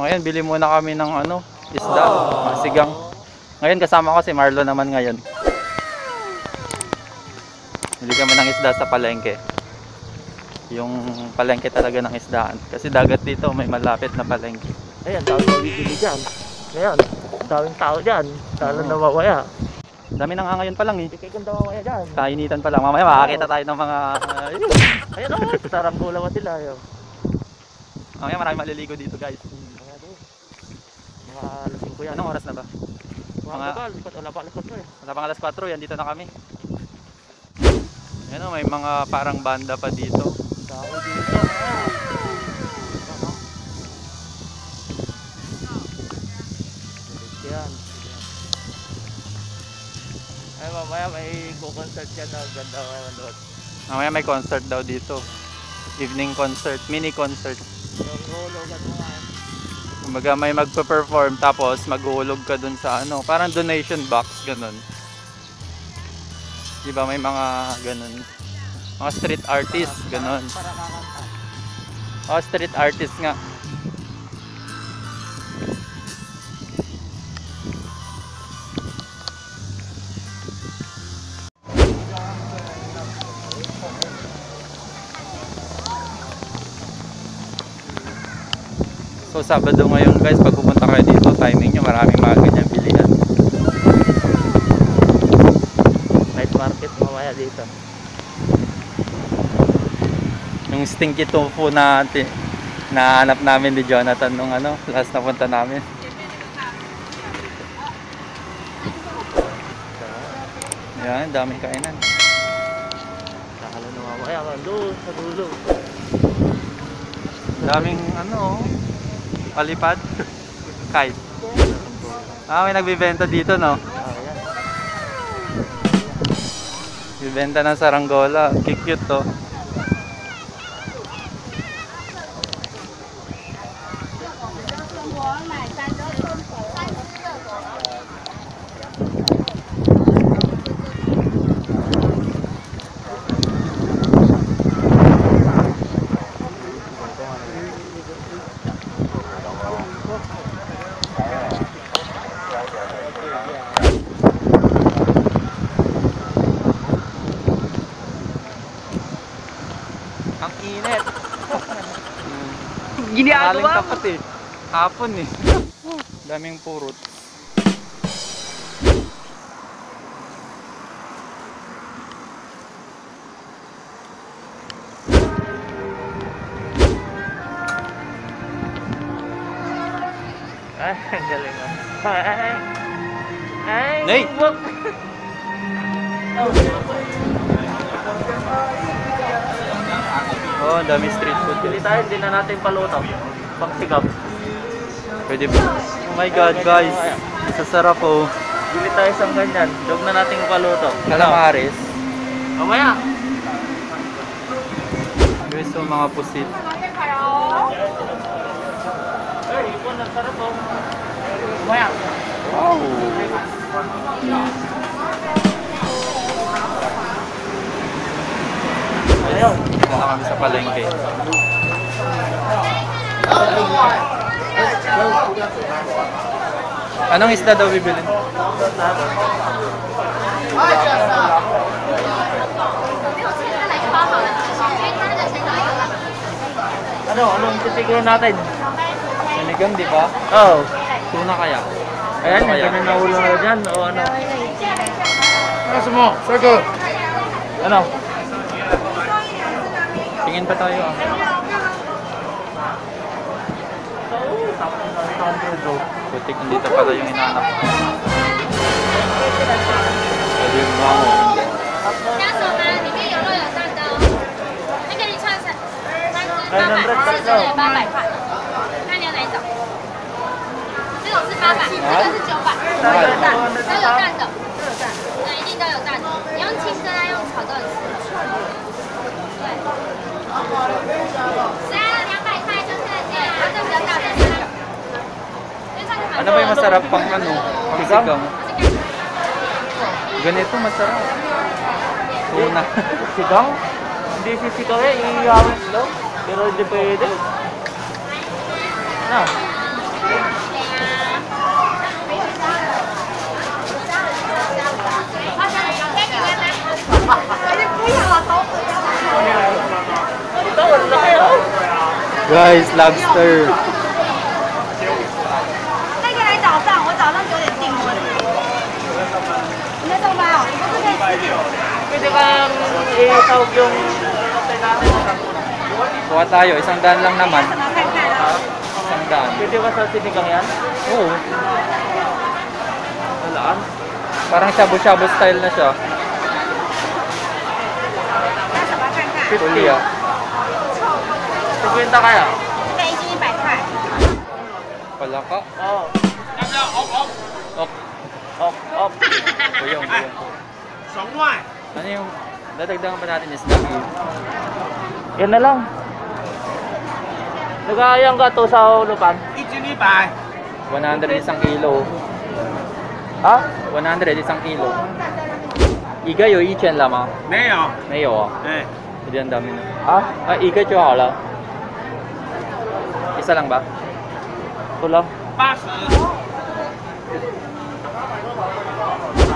So ngayon, bili muna kami ng ano, isda, masigang. Ngayon kasama ko si Marlo naman ngayon. Bili kami ng isda sa palengke. Yung palengke talaga ng isdaan. Kasi dagat dito, may malapit na palengke. Ayan, tawag yung bibili dyan. Ngayon, daming tao dyan. Dahil nawawaya. Dami na nga ngayon pa lang eh. Hindi kayong nawawaya dyan. Kainitan pa lang. Mamaya makakita tayo ng mga... Ayan o, sarang gulawa sila. Mamaya maraming maliligo dito guys. Mga alasing ko yan. Anong oras na ba? Wala pa alas 4 eh. Wala pa alas 4, yan dito na kami. Ayan o, may mga parang banda pa dito. Tao dito. Ay, mamaya may concert yan na ganda naman doon. Mamaya may concert daw dito. Evening concert, mini concert. Maghulugan mo nga. Kumbaga may magpa-perform tapos maghulog ka dun sa ano, parang donation box, ganun. Diba may mga ganun. Mga street artist, ganun. O, street artist nga. So Sabado ngayon guys, pag pupunta kayo dito, timing nyo, maraming mga ganyan bilihan. Night market mamaya dito. Yung stinky tofu na nahanap namin ni Jonathan nung ano, last na punta namin. Yan, daming kainan. Nakala na mamaya doon sa dulo. Daming ano, palipad? Kite. Ah, may nagbibenta dito, no? Bibenta ng saranggola. Cute to. Malaling tapat eh. Hapon eh. Daming purot. Ay, ang galing ah. Ay! Oh, dami street food. Pili tayo, hindi na natin palutang. Pagsigap. Pwede ba? Oh my god guys. Sasarap oh. Pili tayo isang ganyan. Dog na natin palutang. Calamaris. Mamaya. Guys, so mga pusit. Ay, ipon ang sarap oh. Mamaya. Wow. Ayun. Dito kami sa palengke. Anong isda daw bibilin? Ano? Anong titiguro natin? Sinigang, di ba? Oo. Tuna kaya? Ayan, may ganun na ulo na dyan. O ano? Ano sumo? Circle! Ano? Tingin pa tayo ah. Butik dito pala yung inaanap. Ano ba yung masarap pang ano? Sigang? Ganito masarap. Tuna. Sigang? Hindi sisigaw eh. Ihihawin lang. Pero hindi pwede. Ano? Guys, lobster. 那个来我早上9点订过的。你在上班哦？你不是在十点？对吧？Buat tayo, isang daan lang naman. Isang daan. Pwede ba sa sinigang yan? Oo. Alaan? Parang shabu-shabu style na siya. Puli ah. 50 kaya? 100块. Palaka? Oo. Ok. Ok. Buyong. 2块. Ano yung dadagdagan pa natin is dami. Yan na lang. Nagayang ka to sa lupan? 100 isang kilo. Ha? 100 isang kilo. Iga yo 1000吗？没有。没有啊。哎。有点 dami na. Ah, iga jo hala. Isa lang ba? Kulang. 80.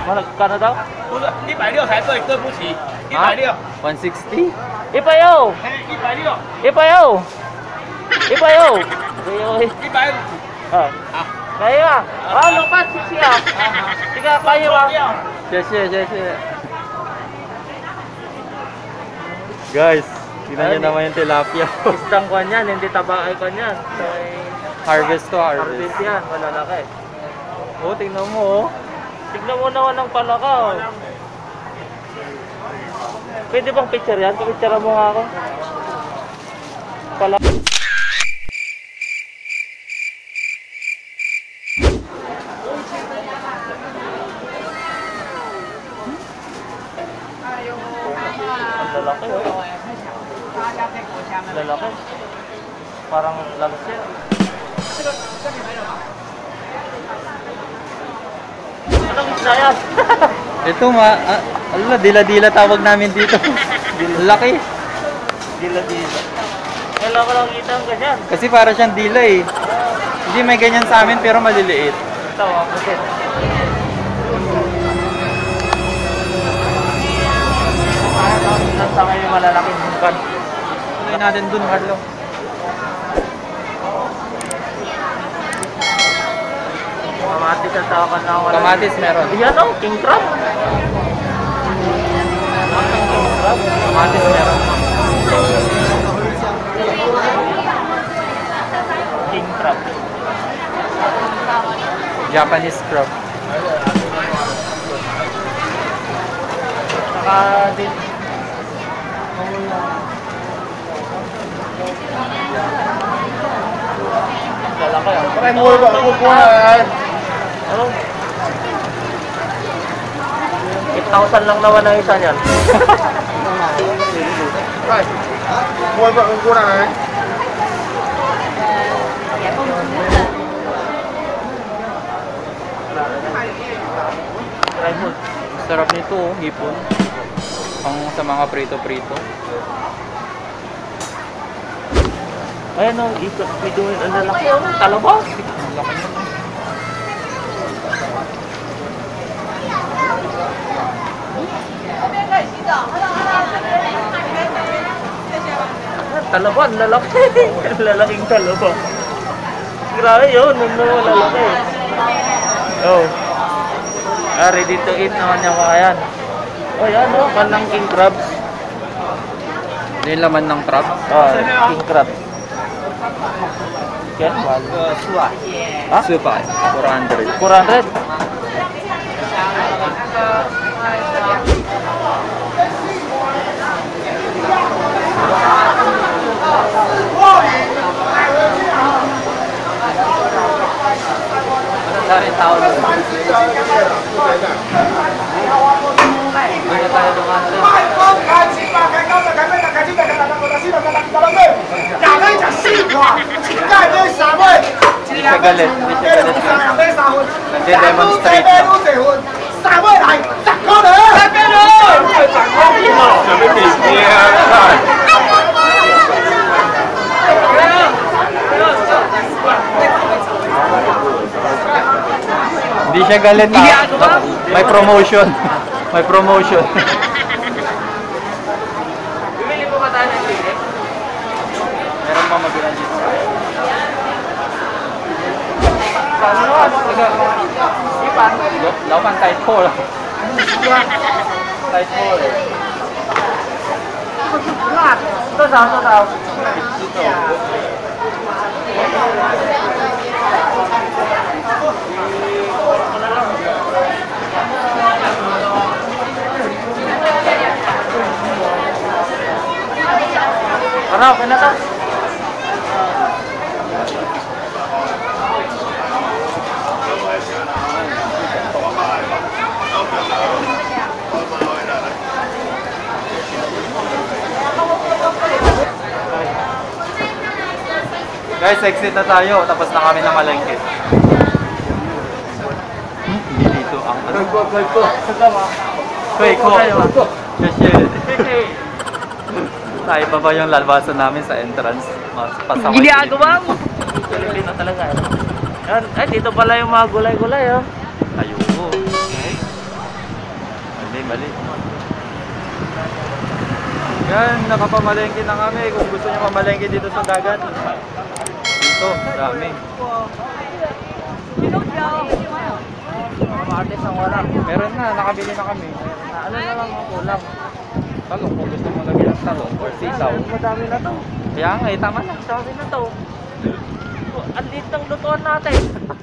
完了，干得到？不是160才对，对不起，160。160？160。160。160。160。100。啊，好，可以吧？好，68谢谢啊。这个可以吗？谢谢。Guys, tingnan niyo naman yung tilapia. Isang kwan yan, hindi taba ay kwan yan. Harvest to harvest. Harvest yan, malalaki. Oh, tingnan mo oh. Tignan mo naman ang palakaw. Pwede bang picture yan? Picture mo nga ako. Palakaw. Lalaki. Lalaki. Parang lagset. Ito ala, dila-dila tawag namin dito. Laki. Dila-dila. Wala ko lang kita ang ganyan. Kasi para siyang dila eh. Hindi may ganyan sa amin pero maliliit. Ito, okay. Nasa ngayon malalaki. Tuloy natin dun, Marlo. Kamatis at saka na wala. Kamatis meron. Yan o, king crab. Kamatis meron. King crab. Japanese crab. Saka din. Lalaki ah. Try mo ba? Kukuha. 8,000 lang naman ang isa niyan. Right. Buhay ba ang kurang eh? Sarap nito oh, hipon. Ang sa mga prito-prito. Ayan o, ang lalaki o, talaba. Lalaki o. Talabon, lalaki. Lalaking talaba. Grabe yun, lalaki. Oh. Ready to eat naman yung makayan. Oh, yan o, panang king crabs. Ano yung laman ng crab? Oh, king crab. Yan, mahal. Suwa. Ha? Suwa. 400. 400? Dari tahun Wah, Hindi siya galit ha. May promotion. May promotion. Bumili po ba tayo ng ticket? Meron pa magulang dito. Laban tayo po lang. Tayo po eh. Ito daw, ito daw. Ito. Marlo, kaya na ka? Guys, exit na tayo. Tapos na kami ng malengke. Hindi dito ang ano. Kuy ko. Tayo pa ba yung lalbasan namin sa entrance? Giniagawa mo! Pilipino talaga. Ay, dito pala yung mga gulay-gulay. Ayoko. Mali. Yan, nakapamalengke na kami. Kung gusto nyo mamalengke dito sa dagat. Dito, dami. Meron na, nakabili na kami. Ano na lang ang ulam? Talong, kung gusto mo lagyan ng talong or sisaw. Madami na to. Kaya nga, tama na. Sabi na to. Ang liit ng lutoan natin.